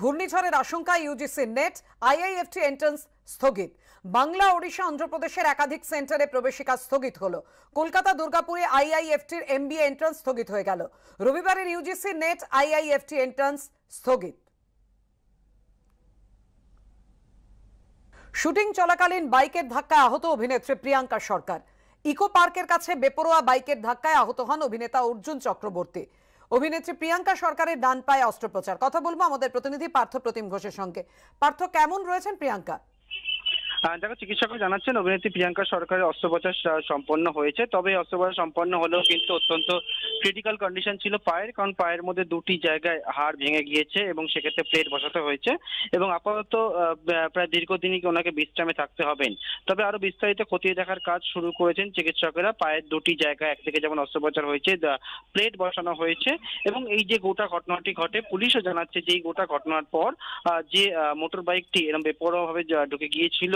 ঘূর্ণিঝড়ের আশঙ্কা UGC NET IIFT entrance স্থগিত। বাংলা ওড়িশা অন্ধ্রপ্রদেশের একাধিক সেন্টারে প্রবেশিকা স্থগিত হলো। কলকাতা দুর্গাপুরে আইআইএফটির এমবিএ এন্ট্রান্স স্থগিত হয়ে গেল। রবিবারের ইউজিসি নেট আইআইএফটি এন্ট্রান্স স্থগিত। শুটিং চলাকালীন বাইকের ধাক্কায় আহত অভিনেত্রী প্রিয়াঙ্কা সরকার। ইকো পার্কের কাছে বেপরোয়া বাইকের ধাক্কায় আহত হন অভিনেতা অর্জুন চক্রবর্তী। অভিনেত্রী প্রিয়াঙ্কা সরকারের ডান পায়ে অস্ত্রোপচার। কথা বলবো আমাদের প্রতিনিধি পার্থ প্রতিম ঘোষের সঙ্গে। পার্থ, কেমন রয়েছেন প্রিয়াঙ্কা? দেখো, চিকিৎসকরা জানাচ্ছেন অভিনেত্রী প্রিয়াঙ্কা সরকারের অস্ত্রোপচার সম্পন্ন হয়েছে। তবে অস্ত্রোপচার সম্পন্ন হলেও কিন্তু অত্যন্ত ক্রিটিক্যাল কন্ডিশন ছিল পায়ের, কারণ পায়ের মধ্যে দুটি জায়গায় হাড় ভেঙে গিয়েছে এবং সেক্ষেত্রে প্লেট বসাতে হয়েছে এবং আপাতত প্রায় দীর্ঘদিনই ওনাকে বিশ্রামে থাকতে হবেন। তবে আরো বিস্তারিত খতিয়ে দেখার কাজ শুরু করেছেন চিকিৎসকেরা। পায়ের দুটি জায়গায় একদিকে যেমন অস্ত্রোপচার হয়েছে, প্লেট বসানো হয়েছে এবং এই যে গোটা ঘটনাটি ঘটে, পুলিশও জানাচ্ছে যে এই গোটা ঘটনার পর যে মোটর বাইকটি এরকম বেপরোয়াভাবে ঢুকে গিয়েছিল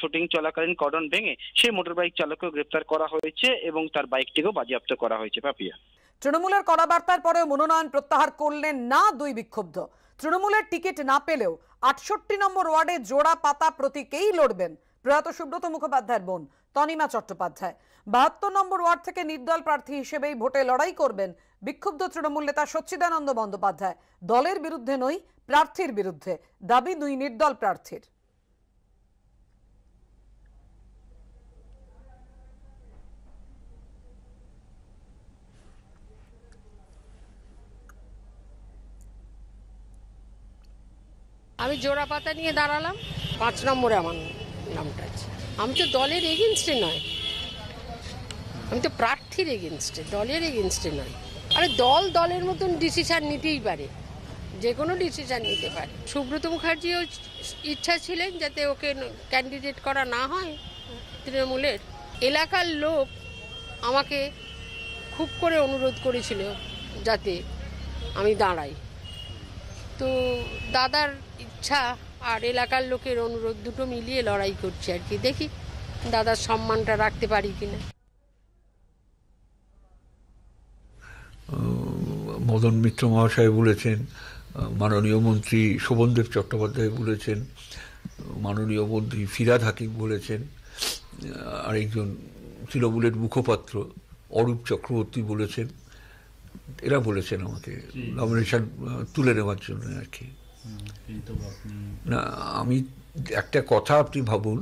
শুটিং চলাকালীন কর্ডন ভেঙে, সেই মোটর বাইক চালককে গ্রেফতার করা হয়েছে এবং তার বাইকটিকেও বাজেয়াপ্ত করা হয়েছে। পাপিয়া, তৃণমূলের কড়া বার্তার পরেও মনোনয়ন প্রত্যাহার করলেন না দুই বিক্ষুব্ধ। তৃণমূলের টিকিট না পেলেও ৬৮ নম্বর ওয়ার্ডে জোড়া পাতা প্রতীকেই লড়বেন প্রয়াত সুব্রত মুখোপাধ্যায়ের বোন তনিমা চট্টোপাধ্যায়। ৭২ নম্বর ওয়ার্ড থেকে নির্দল প্রার্থী হিসেবেই ভোটে লড়াই করবেন বিক্ষুব্ধ তৃণমূল নেতা সচ্চিদানন্দ বন্দ্যোপাধ্যায়। দলের বিরুদ্ধে নই, প্রার্থীর বিরুদ্ধে দাবি দুই নির্দল প্রার্থীর। আমি জোড়া পাতা নিয়ে দাঁড়ালাম, ৫ নম্বরে আমার নামটা আছে। আমি তো দলের এগেনস্টে নয়, আমি তো প্রার্থীর এগেনস্টে, দলের এগেনস্টে নয়। আরে দল দলের মতন ডিসিশন নিতেই পারে, যে কোনো ডিসিশন নিতে পারে। সুব্রত মুখার্জিও ইচ্ছা ছিলেন যাতে ওকে ক্যান্ডিডেট করা না হয় তৃণমূলের। এলাকার লোক আমাকে খুব করে অনুরোধ করেছিল যাতে আমি দাঁড়াই, তো দাদার ইচ্ছা আর এলাকার লোকের অনুরোধ দুটো মিলিয়ে লড়াই করছে আর কি। দেখি দাদার সম্মানটা রাখতে পারি কিনা। মদন মিত্র মহাশয় বলেছেন, মাননীয় মন্ত্রী শোভনদেব চট্টোপাধ্যায় বলেছেন, মাননীয় মন্ত্রী ফিরাদ হাকিম বলেছেন, আরেকজন তৃণমূলের মুখপাত্র অরূপ চক্রবর্তী বলেছেন। এরা বলেছেন আমাকে নমিনেশন তুলে নেওয়ার জন্য আর কি। না, আমি একটা কথা আপনি ভাবুন,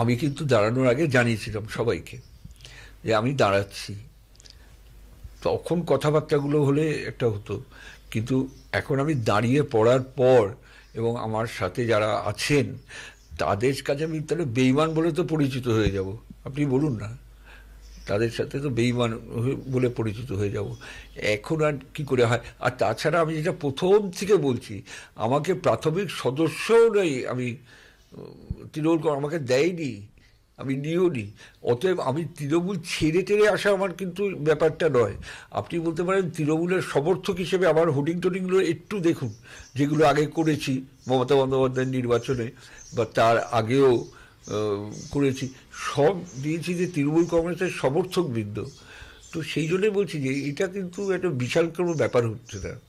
আমি কিন্তু দাঁড়ানোর আগে জানিয়েছিলাম সবাইকে যে আমি দাঁড়াচ্ছি। তখন কথাবার্তাগুলো হলে একটা হতো, কিন্তু এখন আমি দাঁড়িয়ে পড়ার পর এবং আমার সাথে যারা আছেন তাদের কাছে আমি তাহলে বেঈমান বলে তো পরিচিত হয়ে যাব। আপনি বলুন না, তাদের সাথে তো বেঈমান বলে পরিচিত হয়ে যাব। এখন আর কী করে হয়? আর তাছাড়া আমি যেটা প্রথম থেকে বলছি, আমাকে প্রাথমিক সদস্যও নেই, আমি তৃণমূল আমাকে দেয়নি, আমি নিইনি। অতএব আমি তৃণমূল ছেড়ে টেরে আসা আমার কিন্তু ব্যাপারটা নয়। আপনি বলতে পারেন তৃণমূলের সমর্থক হিসেবে আমার হোর্ডিং টোডিংগুলো একটু দেখুন, যেগুলো আগে করেছি মমতা বন্দ্যোপাধ্যায়ের নির্বাচনে বা তার আগেও করেছি, সব দিয়েছি যে তৃণমূল কংগ্রেসের সমর্থকবৃন্দ। তো সেই জন্যই বলছি যে এটা কিন্তু একটা বিশাল কোনো ব্যাপার হচ্ছে না।